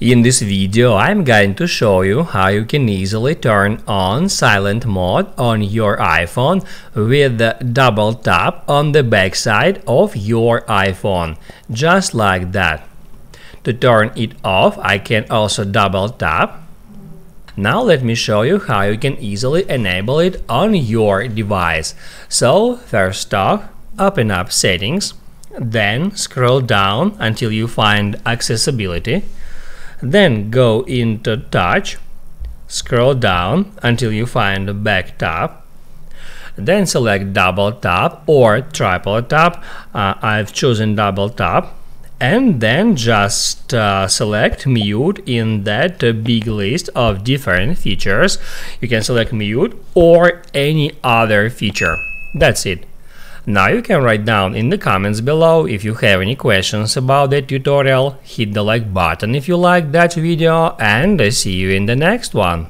In this video, I'm going to show you how you can easily turn on silent mode on your iPhone with the double tap on the backside of your iPhone, just like that. To turn it off, I can also double tap. Now let me show you how you can easily enable it on your device. So first off, open up Settings, then scroll down until you find Accessibility. Then go into Touch, scroll down until you find the Back tab, then select Double tap or Triple tap. I've chosen Double tap, and then just select Mute in that big list of different features. You can select Mute or any other feature. That's it. Now you can write down in the comments below if you have any questions about that tutorial, hit the like button if you liked that video, and I see you in the next one.